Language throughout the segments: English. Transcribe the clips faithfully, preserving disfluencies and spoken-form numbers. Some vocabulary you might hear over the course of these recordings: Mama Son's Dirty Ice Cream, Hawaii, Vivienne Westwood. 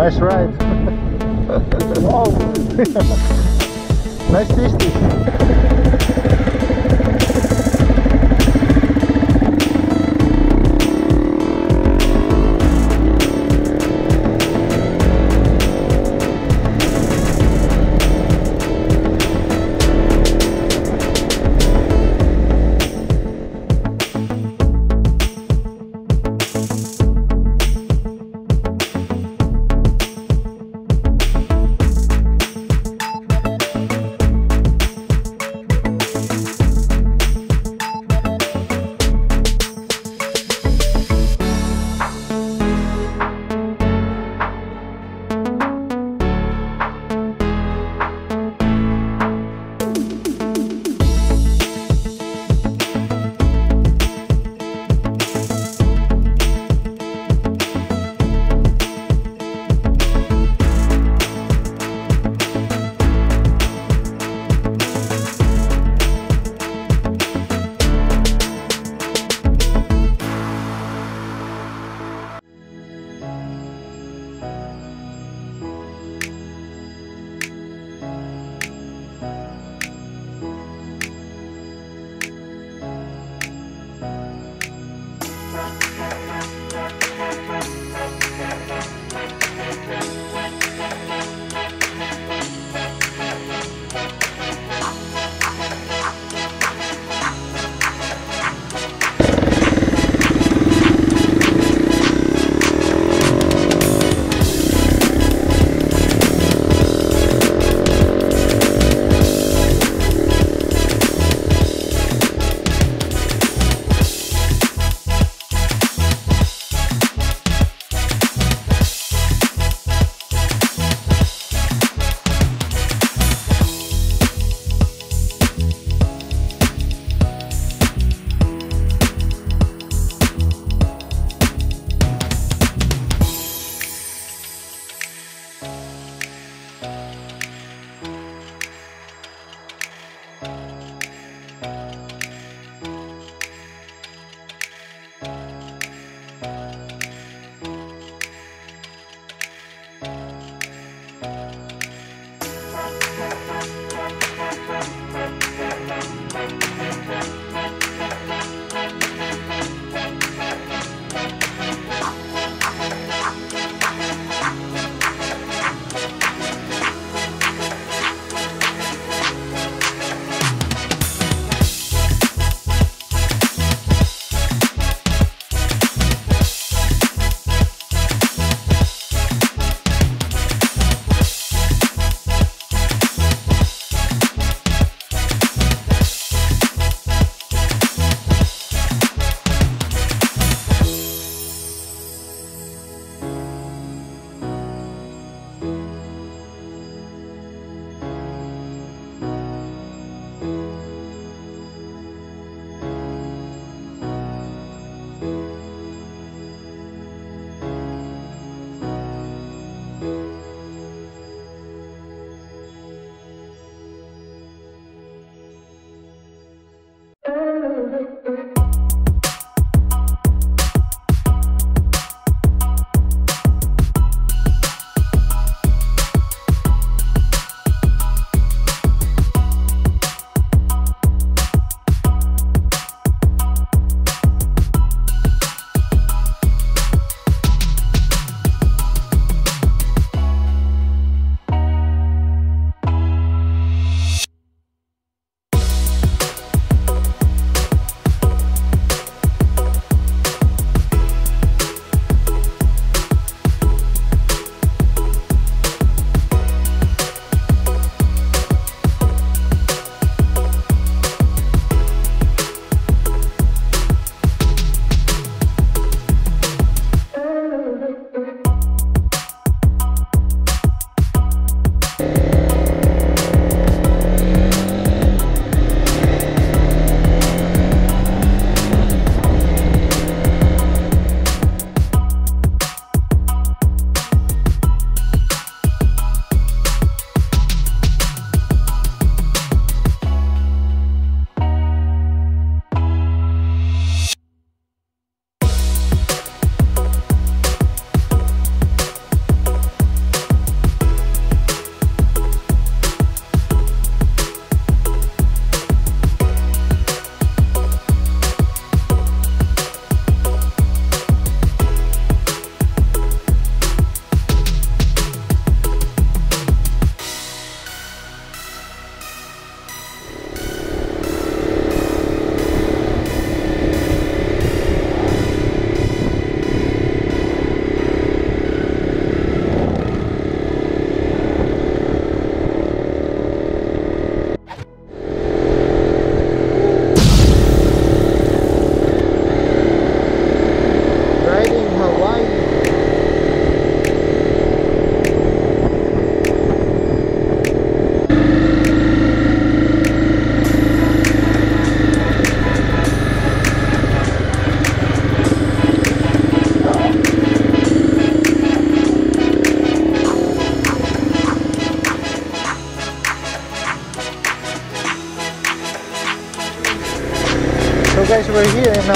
Nice ride. Wow. Nice tasty.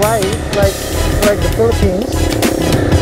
Hawaii, like like the Philippines.